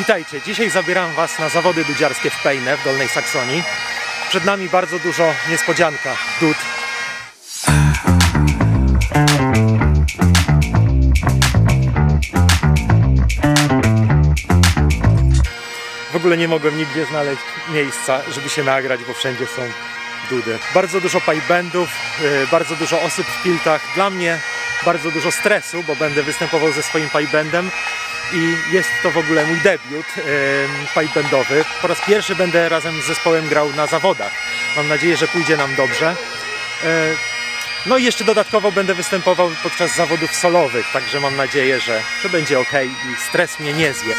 Witajcie, dzisiaj zabieram Was na zawody dudziarskie w Peine w Dolnej Saksonii. Przed nami bardzo dużo niespodzianka, dud. W ogóle nie mogłem nigdzie znaleźć miejsca, żeby się nagrać, bo wszędzie są dudy. Bardzo dużo pipebandów, bardzo dużo osób w kiltach. Dla mnie bardzo dużo stresu, bo będę występował ze swoim pipebandem. I jest to w ogóle mój debiut pipebandowy. Po raz pierwszy będę razem z zespołem grał na zawodach. Mam nadzieję, że pójdzie nam dobrze. No i jeszcze dodatkowo będę występował podczas zawodów solowych, także mam nadzieję, że będzie ok i stres mnie nie zje.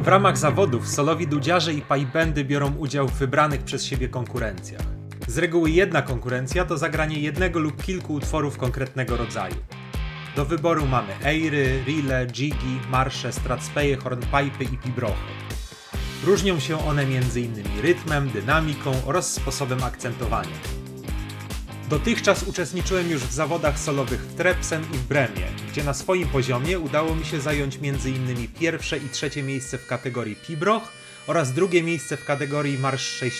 W ramach zawodów solowi dudziarze i pipebandy biorą udział w wybranych przez siebie konkurencjach. Z reguły jedna konkurencja to zagranie jednego lub kilku utworów konkretnego rodzaju. Do wyboru mamy eiry, reele, jigi, marsze, strathspeje, hornpipe i pibroche. Różnią się one m.in. rytmem, dynamiką oraz sposobem akcentowania. Dotychczas uczestniczyłem już w zawodach solowych w Trebsen i w Bremie, gdzie na swoim poziomie udało mi się zająć m.in. pierwsze i trzecie miejsce w kategorii pibroch oraz drugie miejsce w kategorii marsz 6/8.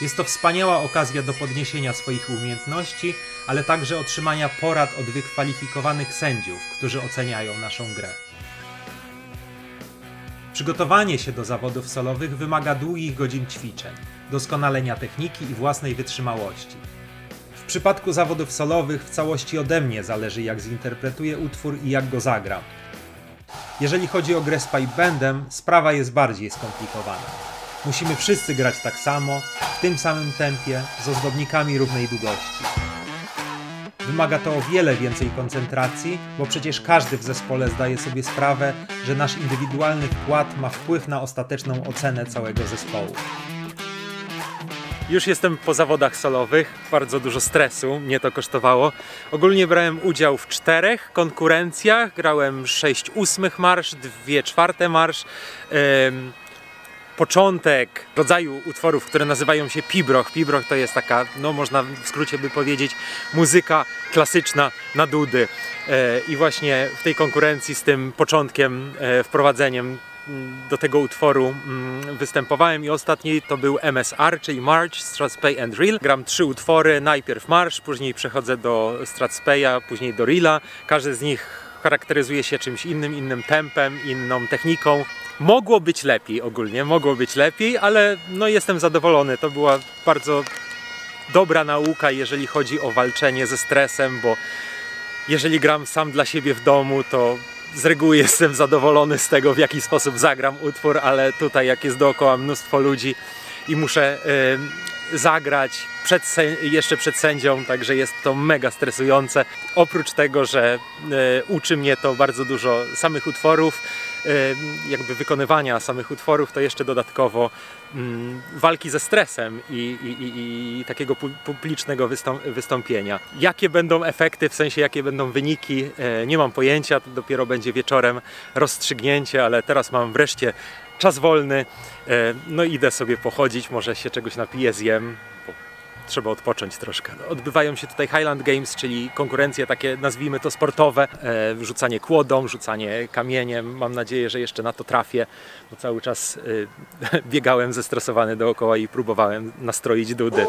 Jest to wspaniała okazja do podniesienia swoich umiejętności, ale także otrzymania porad od wykwalifikowanych sędziów, którzy oceniają naszą grę. Przygotowanie się do zawodów solowych wymaga długich godzin ćwiczeń, doskonalenia techniki i własnej wytrzymałości. W przypadku zawodów solowych w całości ode mnie zależy, jak zinterpretuję utwór i jak go zagram. Jeżeli chodzi o grę z pipebandem, sprawa jest bardziej skomplikowana. Musimy wszyscy grać tak samo, w tym samym tempie, z ozdobnikami równej długości. Wymaga to o wiele więcej koncentracji, bo przecież każdy w zespole zdaje sobie sprawę, że nasz indywidualny wkład ma wpływ na ostateczną ocenę całego zespołu. Już jestem po zawodach solowych, bardzo dużo stresu mnie to kosztowało. Ogólnie brałem udział w 4 konkurencjach, grałem 6/8 marsz, 2/4 marsz, początek rodzaju utworów, które nazywają się pibroch. Pibroch to jest taka, no można w skrócie by powiedzieć, muzyka klasyczna na dudy. I właśnie w tej konkurencji z tym początkiem, wprowadzeniem do tego utworu występowałem i ostatni to był MSR, czyli March Strathspey and Reel. Gram 3 utwory, najpierw marsz, później przechodzę do Strathspeya, później do Reela. Każdy z nich charakteryzuje się czymś innym, innym tempem, inną techniką. Mogło być lepiej ogólnie, mogło być lepiej, ale no jestem zadowolony. To była bardzo dobra nauka, jeżeli chodzi o walczenie ze stresem, bo jeżeli gram sam dla siebie w domu, to z reguły jestem zadowolony z tego, w jaki sposób zagram utwór, ale tutaj jak jest dookoła mnóstwo ludzi i muszę zagrać jeszcze przed sędzią, także jest to mega stresujące. Oprócz tego, że uczy mnie to bardzo dużo samych utworów, jakby wykonywania samych utworów, to jeszcze dodatkowo walki ze stresem i takiego publicznego wystąpienia. Jakie będą efekty, w sensie jakie będą wyniki, nie mam pojęcia, to dopiero będzie wieczorem rozstrzygnięcie, ale teraz mam wreszcie czas wolny, no idę sobie pochodzić, może się czegoś napiję, zjem, bo trzeba odpocząć troszkę. Odbywają się tutaj Highland Games, czyli konkurencje takie, nazwijmy to, sportowe. Rzucanie kłodą, rzucanie kamieniem. Mam nadzieję, że jeszcze na to trafię, bo cały czas biegałem zestresowany dookoła i próbowałem nastroić dudy.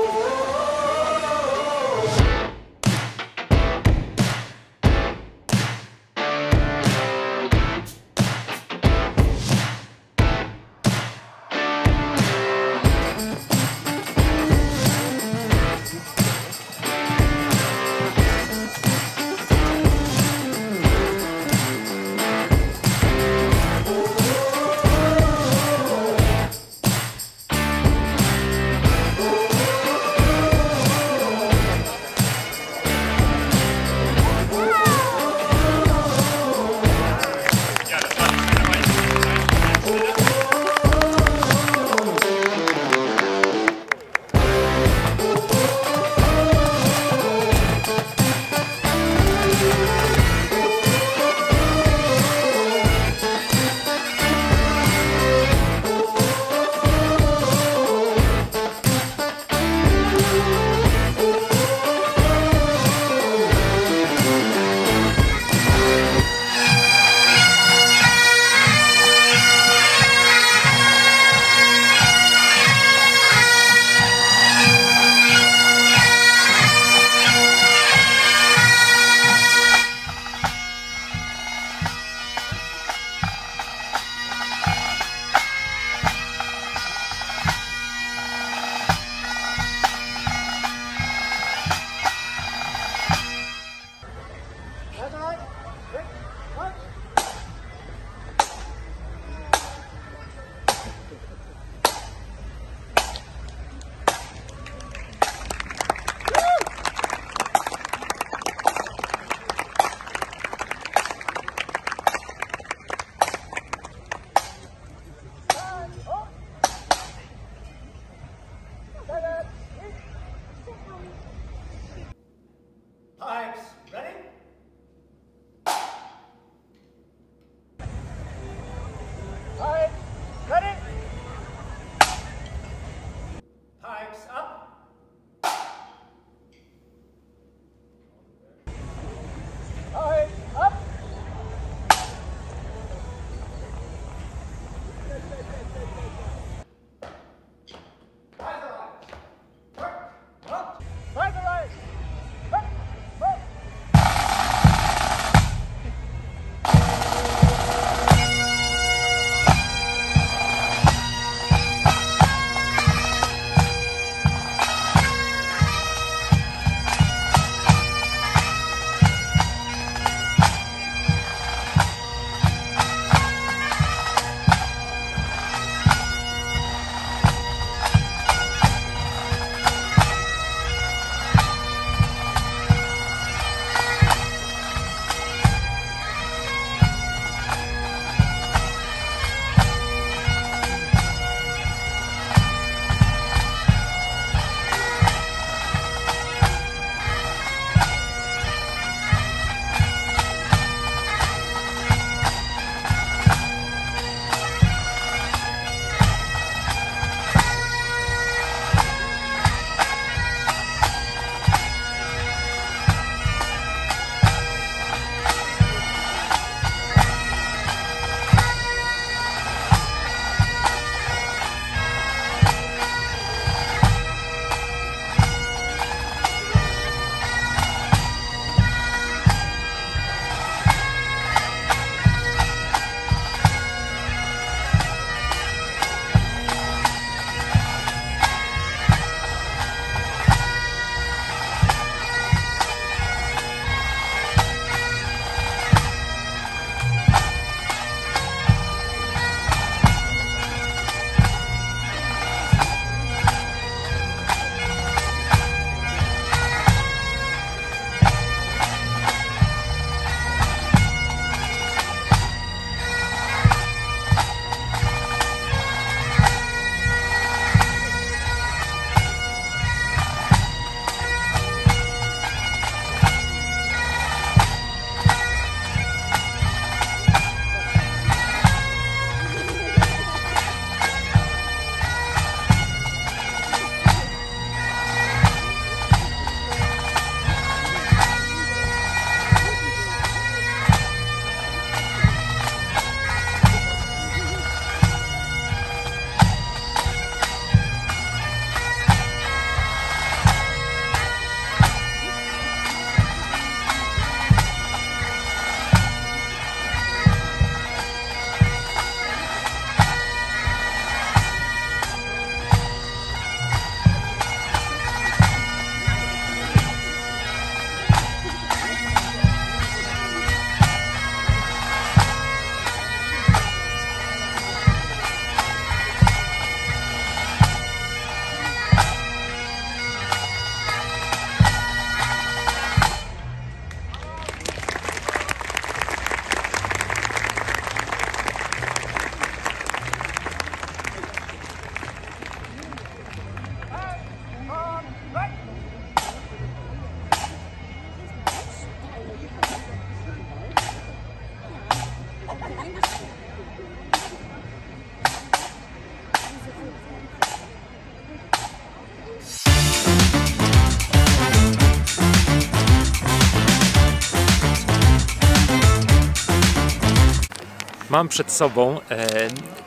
Mam przed sobą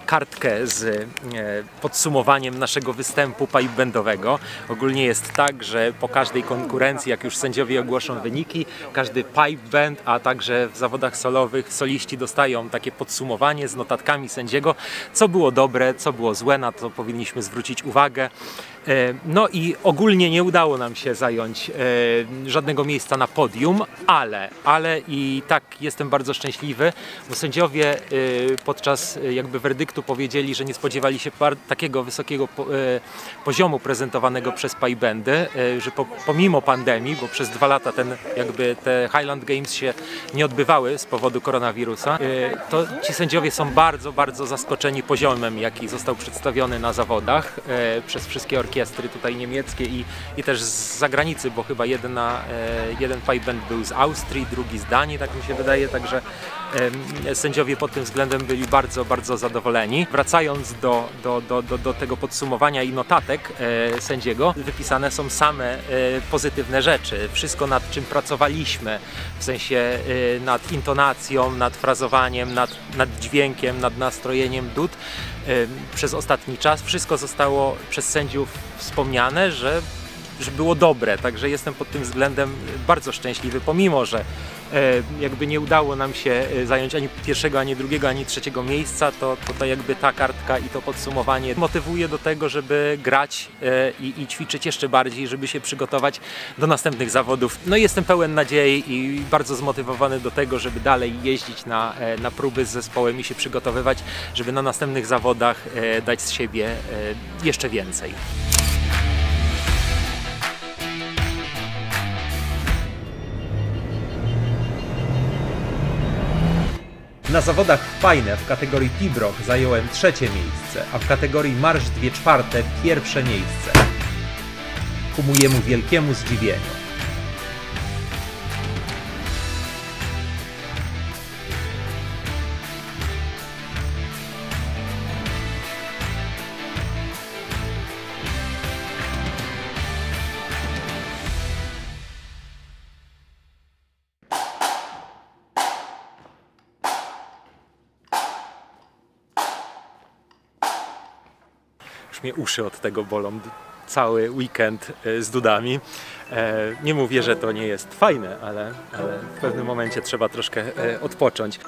kartkę z podsumowaniem naszego występu pipebandowego. Ogólnie jest tak, że po każdej konkurencji, jak już sędziowie ogłoszą wyniki, każdy pipeband, a także w zawodach solowych soliści dostają takie podsumowanie z notatkami sędziego, co było dobre, co było złe, na to powinniśmy zwrócić uwagę. No i ogólnie nie udało nam się zająć żadnego miejsca na podium, ale i tak jestem bardzo szczęśliwy, bo sędziowie podczas jakby werdyktu powiedzieli, że nie spodziewali się takiego wysokiego poziomu prezentowanego przez pipebandy, że pomimo pandemii, bo przez 2 lata te Highland Games się nie odbywały z powodu koronawirusa, to ci sędziowie są bardzo, bardzo zaskoczeni poziomem, jaki został przedstawiony na zawodach przez wszystkie orkiestry tutaj niemieckie i też z zagranicy, bo chyba jeden pipeband był z Austrii, drugi z Danii, tak mi się wydaje, także sędziowie pod tym względem byli bardzo, bardzo zadowoleni. Wracając do tego podsumowania i notatek sędziego, wypisane są same pozytywne rzeczy. Wszystko, nad czym pracowaliśmy, w sensie nad intonacją, nad frazowaniem, nad dźwiękiem, nad nastrojeniem dud przez ostatni czas, wszystko zostało przez sędziów wspomniane, że było dobre, także jestem pod tym względem bardzo szczęśliwy, pomimo że jakby nie udało nam się zająć ani pierwszego, ani drugiego, ani trzeciego miejsca, to jakby ta kartka i to podsumowanie motywuje do tego, żeby grać i ćwiczyć jeszcze bardziej, żeby się przygotować do następnych zawodów. No i jestem pełen nadziei i bardzo zmotywowany do tego, żeby dalej jeździć na próby z zespołem i się przygotowywać, żeby na następnych zawodach dać z siebie jeszcze więcej. Na zawodach w Peine w kategorii Pibroch zająłem 3. miejsce, a w kategorii Marsz 3/4 pierwsze miejsce. Ku mojemu wielkiemu zdziwieniu. Mnie uszy od tego bolą cały weekend z dudami. Nie mówię, że to nie jest fajne, ale w pewnym momencie trzeba troszkę odpocząć.